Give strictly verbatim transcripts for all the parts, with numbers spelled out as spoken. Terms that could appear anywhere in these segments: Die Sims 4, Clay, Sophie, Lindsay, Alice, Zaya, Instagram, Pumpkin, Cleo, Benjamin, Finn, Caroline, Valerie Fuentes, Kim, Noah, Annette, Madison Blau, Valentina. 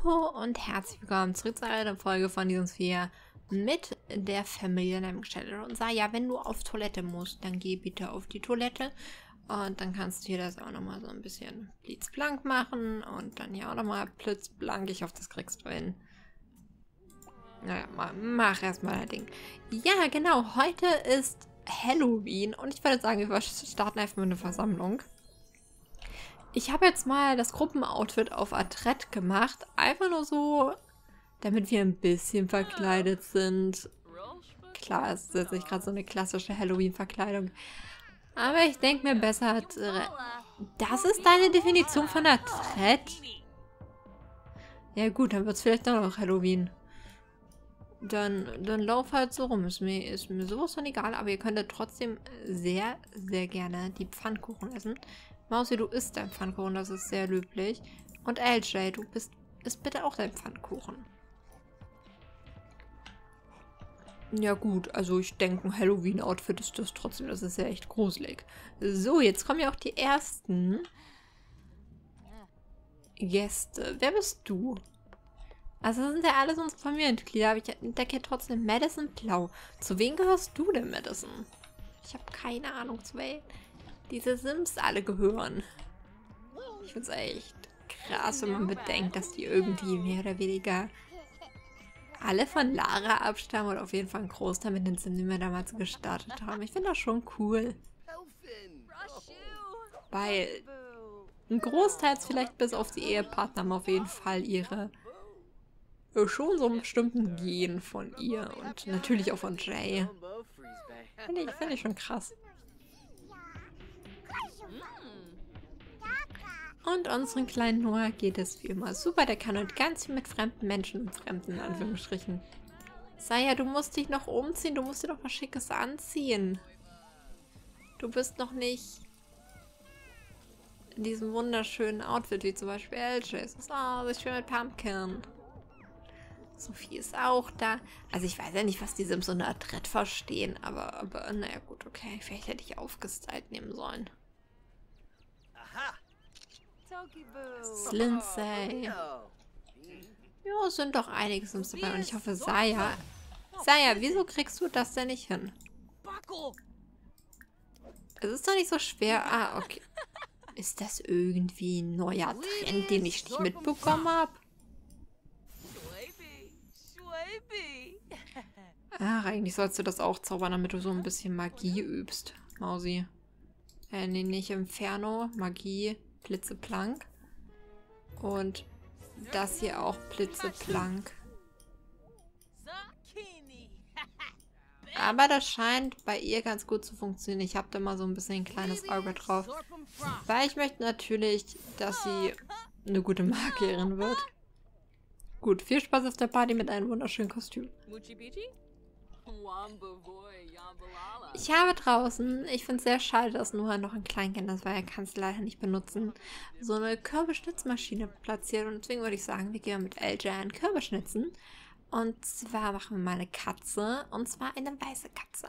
Hallo und herzlich willkommen zurück zu einer Folge von Die Sims vier mit der Familie in einem Shadow. Und Zaya, wenn du auf Toilette musst, dann geh bitte auf die Toilette und dann kannst du hier das auch nochmal so ein bisschen blitzblank machen und dann hier auch nochmal blitzblank. Ich hoffe, das kriegst du hin. Naja, mach erstmal dein Ding. Ja, genau, heute ist Halloween und ich würde sagen, wir starten einfach mit einer Versammlung. Ich habe jetzt mal das Gruppenoutfit auf Adrett gemacht. Einfach nur so, damit wir ein bisschen verkleidet sind. Klar, es ist jetzt nicht gerade so eine klassische Halloween-Verkleidung. Aber ich denke mir besser... Das ist deine Definition von Adrett? Ja gut, dann wird es vielleicht doch noch Halloween. Dann, dann lauf halt so rum. Ist mir, ist mir sowas von egal. Aber ihr könntet trotzdem sehr, sehr gerne die Pfannkuchen essen. Mausi, du isst dein Pfannkuchen, das ist sehr löblich. Und L J, du bist, isst bitte auch dein Pfannkuchen. Ja gut, also ich denke, ein Halloween-Outfit ist das trotzdem, das ist ja echt gruselig. So, jetzt kommen ja auch die ersten Gäste. Wer bist du? Also das sind ja alles unsere Familienmitglieder, aber ich entdecke ja trotzdem Madison Blau. Zu wem gehörst du denn, Madison? Ich habe keine Ahnung, zu wem diese Sims alle gehören. Ich finde es echt krass, wenn man bedenkt, dass die irgendwie mehr oder weniger alle von Lara abstammen oder auf jeden Fall einen Großteil mit den Sims, die wir damals gestartet haben. Ich finde das schon cool. Weil ein Großteil, vielleicht bis auf die Ehepartner, haben auf jeden Fall ihre schon so einen bestimmten Gen von ihr und natürlich auch von Jay. Finde ich, finde ich schon krass. Und unseren kleinen Noah geht es wie immer super. Der kann heute ganz viel mit fremden Menschen und fremden in Anführungsstrichen. Zaya, du musst dich noch umziehen. Du musst dir doch was Schickes anziehen. Du bist noch nicht in diesem wunderschönen Outfit, wie zum Beispiel L J. Es ist oh, so schön mit Pumpkin. Sophie ist auch da. Also ich weiß ja nicht, was die Sims so eine Adrett verstehen, aber, aber naja gut, okay. Vielleicht hätte ich aufgestylt nehmen sollen. Aha. Lindsay. Ja, sind doch einige Sims dabei und ich hoffe, Zaya. Zaya, wieso kriegst du das denn nicht hin? Es ist doch nicht so schwer. Ah, okay. Ist das irgendwie ein neuer Trend, den ich nicht mitbekommen habe? Ach, eigentlich sollst du das auch zaubern, damit du so ein bisschen Magie übst, Mausi. Äh, nee, nicht Inferno, Magie. Blitzeblank. Und das hier auch blitzeblank. Aber das scheint bei ihr ganz gut zu funktionieren. Ich habe da mal so ein bisschen ein kleines Auge drauf. Weil ich möchte natürlich, dass sie eine gute Magierin wird. Gut, viel Spaß auf der Party mit einem wunderschönen Kostüm. Ich habe draußen, ich finde es sehr schade, dass Noah noch ein Kleinkind ist, weil er kann es leider nicht benutzen, so eine Kürbisschnitzmaschine platziert. Und deswegen würde ich sagen, wir gehen mit L J einen Kürbis schnitzen. Und zwar machen wir mal eine Katze, und zwar eine weiße Katze.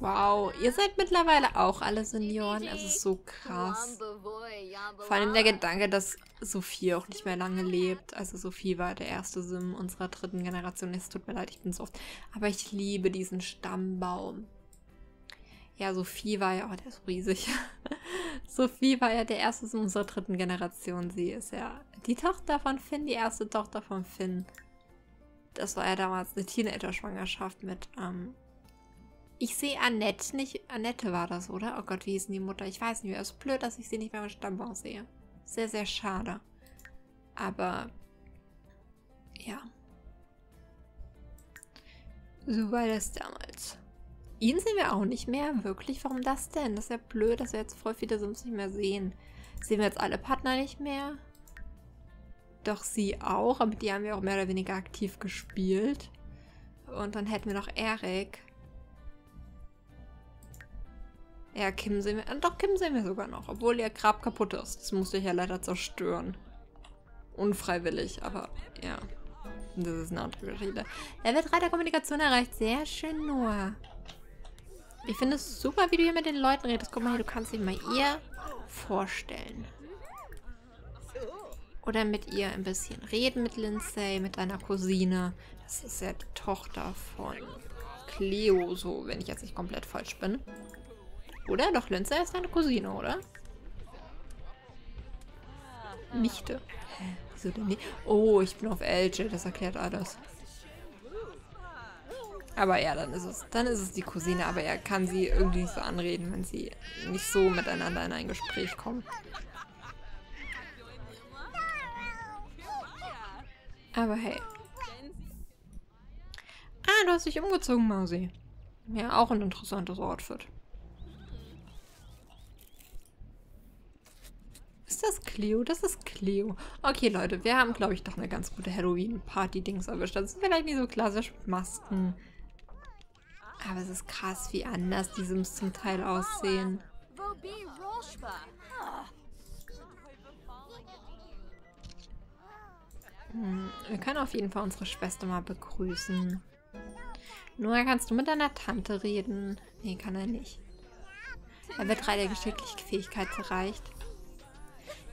Wow, ihr seid mittlerweile auch alle Senioren. Es ist so krass. Vor allem der Gedanke, dass Sophie auch nicht mehr lange lebt. Also Sophie war der erste Sim unserer dritten Generation. Es tut mir leid, ich bin so oft. Aber ich liebe diesen Stammbaum. Ja, Sophie war ja... Oh, der ist riesig. Sophie war ja der erste Sim unserer dritten Generation. Sie ist ja die Tochter von Finn, die erste Tochter von Finn. Das war ja damals eine Teenager-Schwangerschaft mit... Ähm, Ich sehe Annette nicht. Annette war das, oder? Oh Gott, wie hieß denn die Mutter? Ich weiß nicht mehr. Es ist blöd, dass ich sie nicht mehr im Stammbaum sehe. Sehr, sehr schade. Aber... Ja. So war das damals. Ihn sehen wir auch nicht mehr. Wirklich? Warum das denn? Das ist ja blöd, dass wir jetzt voll viele Sims nicht mehr sehen. Sehen wir jetzt alle Partner nicht mehr? Doch sie auch. Aber die haben wir auch mehr oder weniger aktiv gespielt. Und dann hätten wir noch Eric... Ja, Kim sehen wir... Doch, Kim sehen wir sogar noch. Obwohl ihr Grab kaputt ist. Das musste ich ja leider zerstören. Unfreiwillig, aber ja. Das ist eine andere Geschichte. Level drei der Kommunikation erreicht. Sehr schön, Noah. Ich finde es super, wie du hier mit den Leuten redest. Guck mal hier, du kannst dich mal ihr vorstellen. Oder mit ihr ein bisschen reden, mit Lindsay, mit deiner Cousine. Das ist ja die Tochter von Cleo, so, wenn ich jetzt nicht komplett falsch bin. Oder? Doch, Lindsay ist deine Cousine, oder? Nichte. Hä? Wieso denn nicht? Oh, ich bin auf L J, das erklärt alles. Aber ja, dann ist es, dann ist es die Cousine, aber er kann sie irgendwie nicht so anreden, wenn sie nicht so miteinander in ein Gespräch kommen. Aber hey. Ah, du hast dich umgezogen, Mausi. Ja, auch ein interessantes Outfit. Ist das Cleo? Das ist Cleo. Okay, Leute, wir haben, glaube ich, doch eine ganz gute Halloween-Party-Dings erwischt. Das ist vielleicht nicht so klassisch mit Masken. Aber es ist krass, wie anders die Sims zum Teil aussehen. Hm, wir können auf jeden Fall unsere Schwester mal begrüßen. Noah, kannst du mit deiner Tante reden? Nee, kann er nicht. Er wird drei der geschicklichen Fähigkeit erreicht.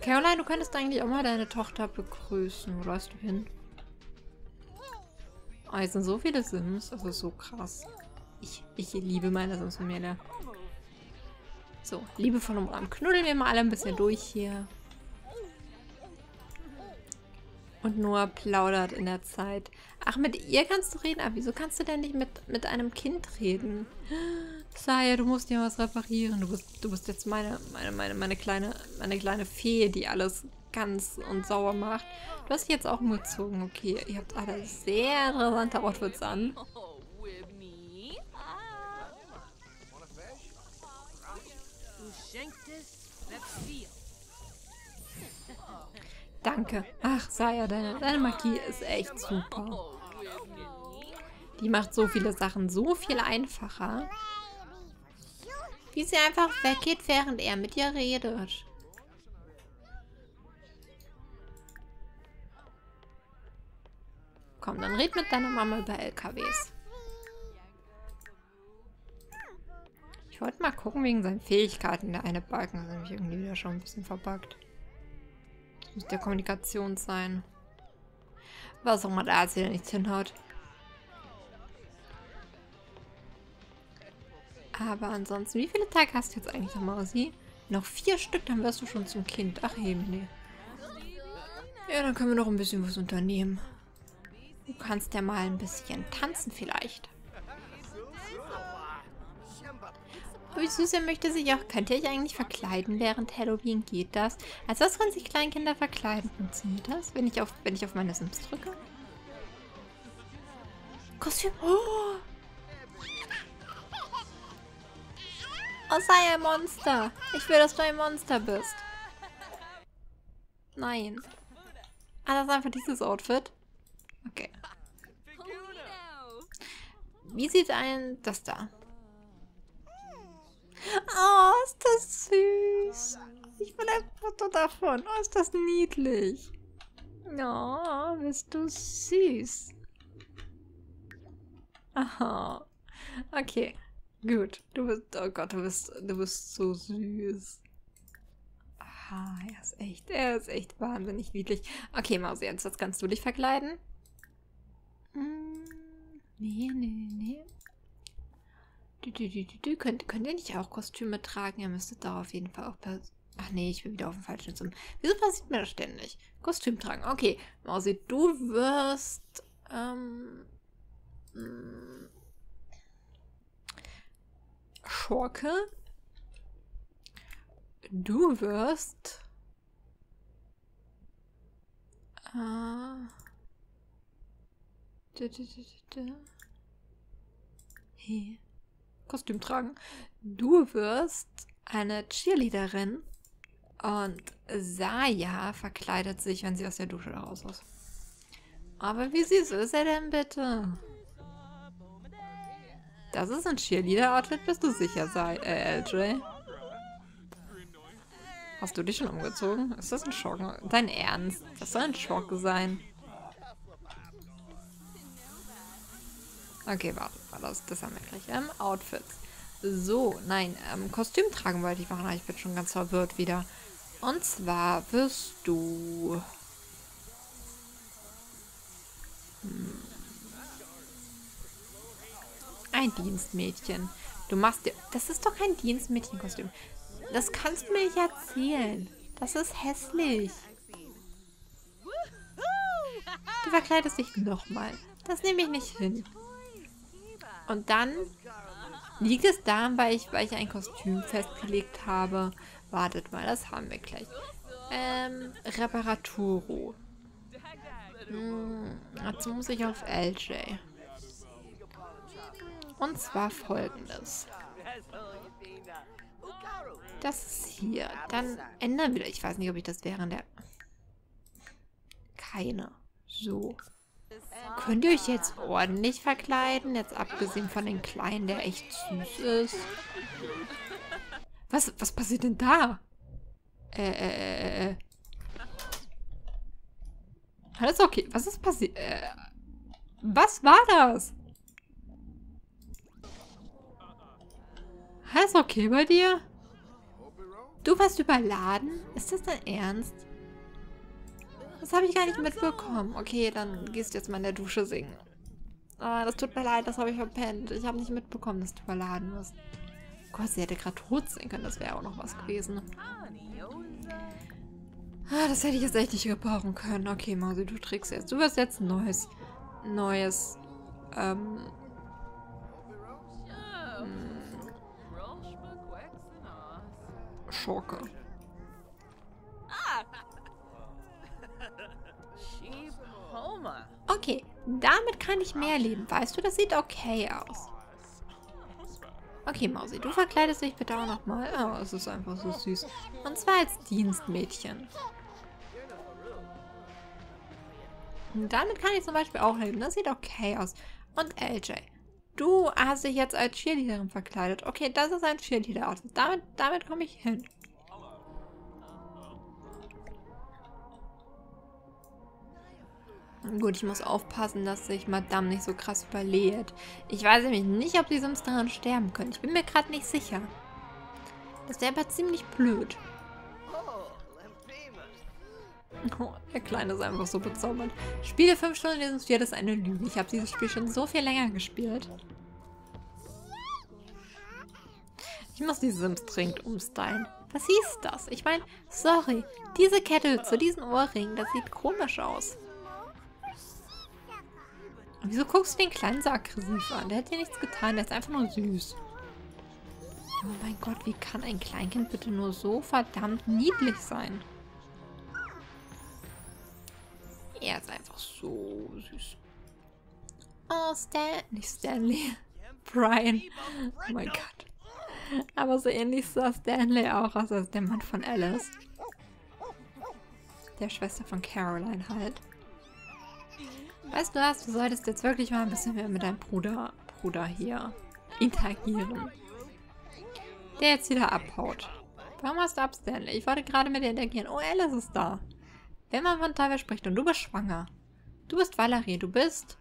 Caroline, du könntest eigentlich auch mal deine Tochter begrüßen. Wo läufst du hin? Oh, jetzt sind so viele Sims. Das ist so krass. Ich, ich liebe meine Sims-Familie. So, liebevoll umrahmen. Knuddeln wir mal alle ein bisschen durch hier. Und Noah plaudert in der Zeit. Ach, mit ihr kannst du reden? Aber wieso kannst du denn nicht mit, mit einem Kind reden? Zaya, du musst ja was reparieren. Du bist, du bist jetzt meine, meine, meine, meine, kleine, meine kleine Fee, die alles ganz und sauer macht. Du hast dich jetzt auch umgezogen. Okay, ihr habt alle sehr interessante Outfits an. Danke. Ach, Zaya, deine, deine Magie ist echt super. Die macht so viele Sachen so viel einfacher. Wie sie einfach weggeht, während er mit ihr redet. Komm, dann red mit deiner Mama über L K Ws. Ich wollte mal gucken wegen seinen Fähigkeiten. Der eine Balken ist nämlich irgendwie wieder schon ein bisschen verbuggt. Muss der Kommunikation sein. Was auch mal da ist, der nichts hinhaut. Aber ansonsten, wie viele Tage hast du jetzt eigentlich noch, Mausi? Noch vier Stück, dann wirst du schon zum Kind. Ach, eben, nee. Ja, dann können wir noch ein bisschen was unternehmen. Du kannst ja mal ein bisschen tanzen vielleicht. Wie süß, er möchte sich auch. Könnt ihr euch eigentlich verkleiden während Halloween? Geht das? Als was können sich Kleinkinder verkleiden? Funktioniert das, wenn ich auf, wenn ich auf meine Sims drücke? Kostüm. Oh! Oh, sei ein Monster. Ich will, dass du ein Monster bist. Nein. Ah, das ist einfach dieses Outfit. Okay. Wie sieht ein das da? Oh, ist das süß. Ich will ein Foto davon. Oh, ist das niedlich. Oh, bist du süß. Aha. Oh, okay. Gut. Du bist, oh Gott, du bist, du bist so süß. Ah, er ist echt, er ist echt wahnsinnig niedlich. Okay, Mausi, jetzt kannst du dich verkleiden. Hm, nee, nee, nee. Du, du, du, du, du. Könnt, könnt ihr nicht auch Kostüme tragen? Ihr müsstet da auf jeden Fall auch... Ach nee, ich bin wieder auf dem falschen Sim. Wieso passiert mir das ständig? Kostüm tragen. Okay, Mausi, du wirst... Ähm... Mh, Schurke. Du wirst... Äh... Du, du, du, du, du. Hey. Kostüm tragen. Du wirst eine Cheerleaderin und Zaya verkleidet sich, wenn sie aus der Dusche raus ist. Aber wie süß ist er denn bitte? Das ist ein Cheerleader-Outfit, bist du sicher, Zaya, äh, L J? Hast du dich schon umgezogen? Ist das ein Schock? Dein Ernst? Das soll ein Schock sein. Okay, warte, war das, das haben wir gleich. Ähm, Outfits. So, nein, ähm, Kostüm tragen wollte ich machen, aber ich bin schon ganz verwirrt wieder. Und zwar wirst du... Hm. Ein Dienstmädchen. Du machst dir... Das ist doch kein Dienstmädchenkostüm. Das kannst du mir nicht erzählen. Das ist hässlich. Du verkleidest dich nochmal. Das nehme ich nicht hin. Und dann liegt es daran, weil ich, weil ich ein Kostüm festgelegt habe. Wartet mal, das haben wir gleich. Ähm, Reparaturo. Hm, jetzt muss ich auf L J. Und zwar folgendes. Das ist hier. Dann ändern wir. Ich weiß nicht, ob ich das während der... Keine. So. Könnt ihr euch jetzt ordentlich verkleiden? Jetzt abgesehen von den Kleinen, der echt süß ist. Was, was passiert denn da? Äh, äh, äh. Alles okay. Was ist passiert? Äh, was war das? Alles okay bei dir? Du warst überladen? Ist das dein Ernst? Das habe ich gar nicht mitbekommen. Okay, dann gehst du jetzt mal in der Dusche singen. Ah, das tut mir leid, das habe ich verpennt. Ich habe nicht mitbekommen, dass du überladen wirst. Gott, sie hätte gerade tot singen können. Das wäre auch noch was gewesen. Ah, das hätte ich jetzt echt nicht gebrauchen können. Okay, Mausi, du trägst jetzt. Du wirst jetzt ein neues... Neues... Ähm... Schurke. Okay, damit kann ich mehr leben. Weißt du, das sieht okay aus. Okay, Mausi, du verkleidest dich bitte auch nochmal. Oh, es ist einfach so süß. Und zwar als Dienstmädchen. Und damit kann ich zum Beispiel auch leben. Das sieht okay aus. Und L J. Du hast dich jetzt als Cheerleaderin verkleidet. Okay, das ist ein Cheerleader-Outfit. Damit, damit komme ich hin. Gut, ich muss aufpassen, dass sich Madame nicht so krass überlädt. Ich weiß nämlich nicht, ob die Sims daran sterben können. Ich bin mir gerade nicht sicher. Das wäre aber ziemlich blöd. Oh, der Kleine ist einfach so bezaubert. Spiele fünf Stunden in Sims vier, das ist eine Lüge. Ich habe dieses Spiel schon so viel länger gespielt. Ich muss die Sims dringend umstylen. Was hieß das? Ich meine, sorry, diese Kette zu diesen Ohrringen, das sieht komisch aus. Wieso guckst du den Kleinen so aggressiv an? Der hat dir nichts getan, der ist einfach nur süß. Oh mein Gott, wie kann ein Kleinkind bitte nur so verdammt niedlich sein? Er ist einfach so süß. Oh, Stan... Nicht Stanley. Brian. Oh mein Gott. Aber so ähnlich sah Stanley auch aus, als der Mann von Alice. Der Schwester von Caroline halt. Weißt du was, du solltest jetzt wirklich mal ein bisschen mehr mit deinem Bruder, Bruder hier interagieren. Der jetzt wieder abhaut. Warum hast du ab, Stanley? Ich wollte gerade mit dir interagieren. Oh, Alice ist da. Wenn man von Teufel spricht und du bist schwanger. Du bist Valerie, du bist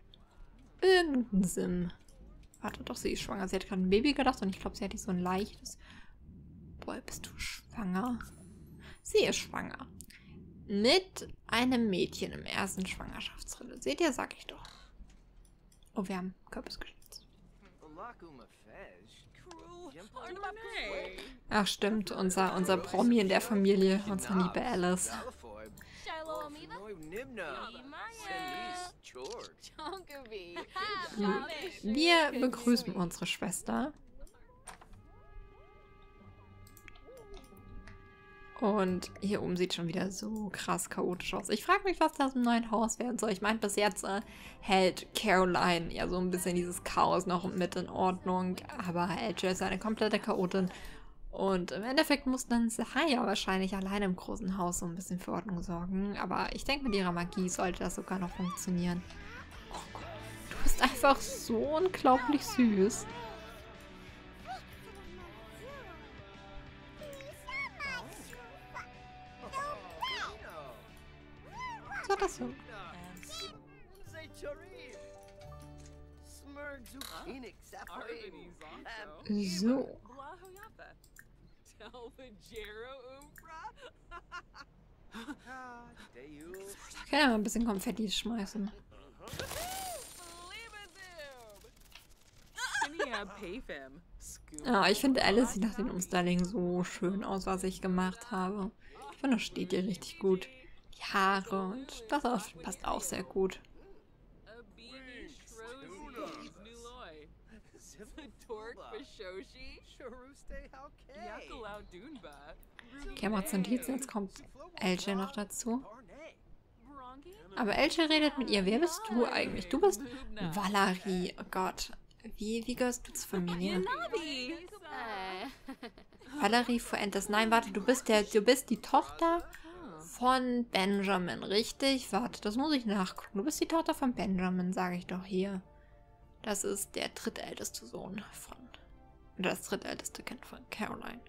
irgendein Sim. Warte doch, sie ist schwanger. Sie hat gerade ein Baby gedacht und ich glaube, sie hat nicht so ein leichtes. Boah, bist du schwanger? Sie ist schwanger. Mit einem Mädchen im ersten Schwangerschaftsritte. Seht ihr, sag ich doch. Oh, wir haben Kürbis geschnitzt. Ach stimmt, unser, unser Promi in der Familie, unsere liebe Alice. Wir begrüßen unsere Schwester. Und hier oben sieht schon wieder so krass chaotisch aus. Ich frage mich, was das im neuen Haus werden soll. Ich meine, bis jetzt äh, hält Caroline ja so ein bisschen dieses Chaos noch mit in Ordnung. Aber L J ist eine komplette Chaotin. Und im Endeffekt muss dann Zaya wahrscheinlich alleine im großen Haus so ein bisschen für Ordnung sorgen. Aber ich denke, mit ihrer Magie sollte das sogar noch funktionieren. Oh Gott, du bist einfach so unglaublich süß. So, das so. So. Ich kann ja mal ein bisschen Konfetti schmeißen. Ja, ich finde Alice sieht nach dem Umstyling so schön aus, was ich gemacht habe. Ich finde, das steht ihr richtig gut. Die Haare und das Outfit passt auch sehr gut. Okay, macht so ein Tiz, jetzt kommt Elche noch dazu. Aber Elche redet mit ihr. Wer bist du eigentlich? Du bist Valerie. Oh Gott. Wie, wie gehörst du zur Familie? Valerie Fuentes. Nein, warte, du bist der, du bist die Tochter von Benjamin, richtig? Warte, das muss ich nachgucken. Du bist die Tochter von Benjamin, sage ich doch hier. Das ist der drittälteste Sohn von... Oder das drittälteste Kind von Caroline.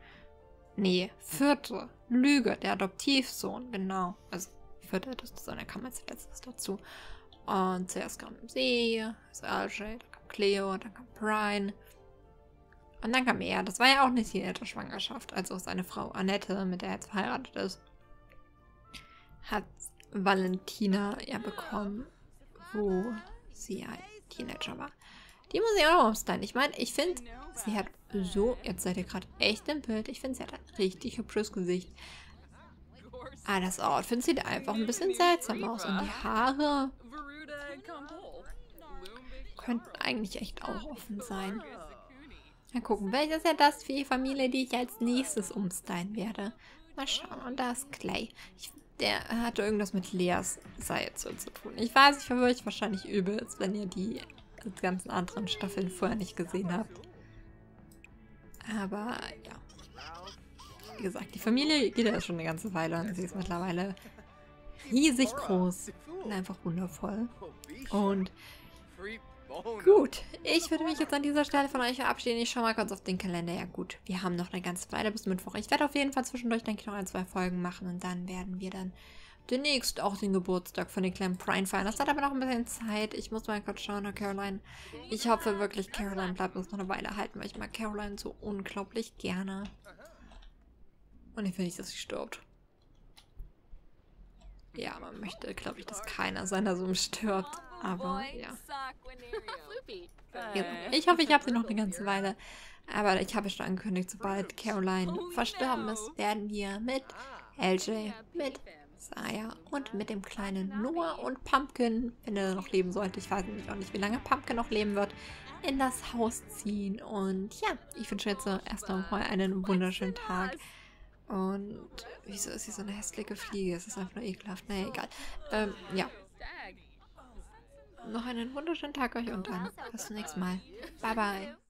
Nee, vierte. Lüge, der Adoptivsohn, genau. Also, viertälteste Sohn, da kam jetzt letztes dazu. Und zuerst kam See, also Alger, dann kam Cleo, dann kam Brian. Und dann kam er. Das war ja auch nicht die nette Schwangerschaft. Also seine Frau Annette, mit der er jetzt verheiratet ist, hat Valentina ja bekommen, wo sie ein Teenager war. Die muss ich auch noch umstylen. Ich meine, ich finde, sie hat so, jetzt seid ihr gerade echt im Bild, ich finde, sie hat ein richtig hübsches Gesicht. Ah, das Outfit sieht einfach ein bisschen seltsam aus. Und die Haare könnten eigentlich echt auch offen sein. Mal gucken, welches ist ja das für die Familie, die ich als nächstes umstylen werde. Mal schauen. Und da ist Clay. Ich Der hatte irgendwas mit Leas Seil zu tun. Ich weiß, ich verwirre euch wahrscheinlich übelst, wenn ihr die ganzen anderen Staffeln vorher nicht gesehen habt. Aber ja. Wie gesagt, die Familie geht ja schon eine ganze Weile und sie ist mittlerweile riesig groß und einfach wundervoll. Und gut, ich würde mich jetzt an dieser Stelle von euch verabschieden. Ich schaue mal kurz auf den Kalender. Ja gut, wir haben noch eine ganze Weile bis Mittwoch. Ich werde auf jeden Fall zwischendurch, denke ich, noch ein, zwei Folgen machen. Und dann werden wir dann demnächst auch den Geburtstag von den kleinen Brian feiern. Das hat aber noch ein bisschen Zeit. Ich muss mal kurz schauen, Caroline. Ich hoffe wirklich, Caroline bleibt uns noch eine Weile halten, weil ich mag Caroline so unglaublich gerne. Und ich will nicht, dass sie stirbt. Ja, man möchte, glaube ich, dass keiner seiner Sohn stirbt. Aber ja. Ich hoffe, ich habe sie noch eine ganze Weile. Aber ich habe schon angekündigt, sobald Caroline verstorben ist, werden wir mit L J, mit Zaya und mit dem kleinen Noah und Pumpkin, wenn er noch leben sollte, ich weiß nämlich auch nicht, wie lange Pumpkin noch leben wird, in das Haus ziehen. Und ja, ich wünsche jetzt erst einmal einen wunderschönen Tag. Und wieso ist sie so eine hässliche Fliege? Es ist einfach nur ekelhaft. Naja, egal. Ähm, ja. Noch einen wunderschönen Tag euch und dann bis zum nächsten Mal. Bye, bye.